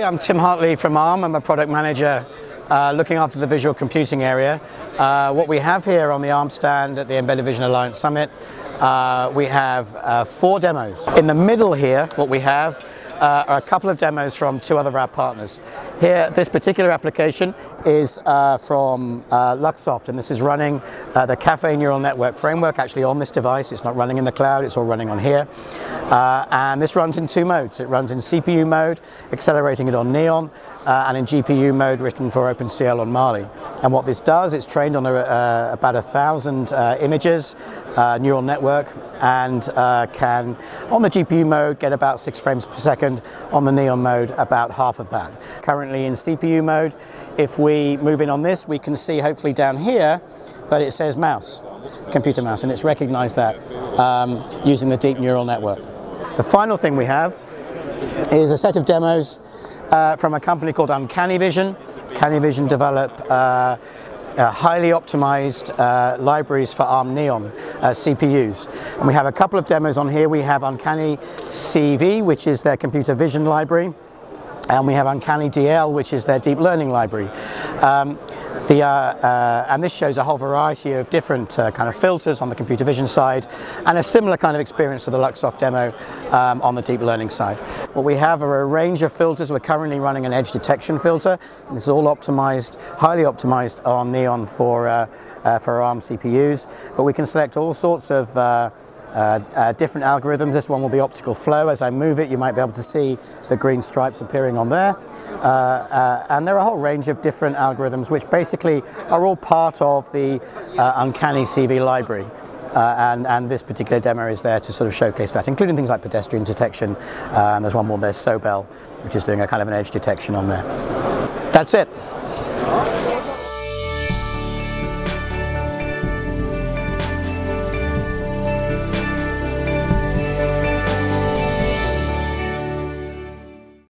Hi, I'm Tim Hartley from ARM. I'm a product manager looking after the visual computing area. What we have here on the ARM stand at the Embedded Vision Alliance Summit, we have four demos. In the middle here, what we have are a couple of demos from two other of our partners. Here, this particular application is from Luxoft, and this is running the Caffe neural network framework actually on this device. It's not running in the cloud, it's all running on here. And this runs in two modes. It runs in CPU mode, accelerating it on Neon, and in GPU mode, written for OpenCL on Mali. And what this does, it's trained on about 1,000 images, neural network, and can, on the GPU mode, get about 6 frames per second, on the Neon mode, about half of that. Currently in CPU mode, if we move in on this, we can see hopefully down here that it says mouse, computer mouse, and it's recognized that using the deep neural network. The final thing we have is a set of demos from a company called Uncanny Vision. Uncanny Vision develop highly optimized libraries for ARM Neon CPUs. And we have a couple of demos on here. We have Uncanny CV, which is their computer vision library, and we have Uncanny DL, which is their deep learning library. And this shows a whole variety of different kind of filters on the computer vision side, and a similar kind of experience to the Luxoft demo on the deep learning side. What we have are a range of filters. We're currently running an edge detection filter. It's all optimized, highly optimized on Neon for ARM CPUs, but we can select all sorts of different algorithms. This one will be optical flow. As I move it, you might be able to see the green stripes appearing on there. And there are a whole range of different algorithms which basically are all part of the Uncanny CV library. And this particular demo is there to sort of showcase that, including things like pedestrian detection. And there's one more there, Sobel, which is doing a kind of an edge detection on there. That's it.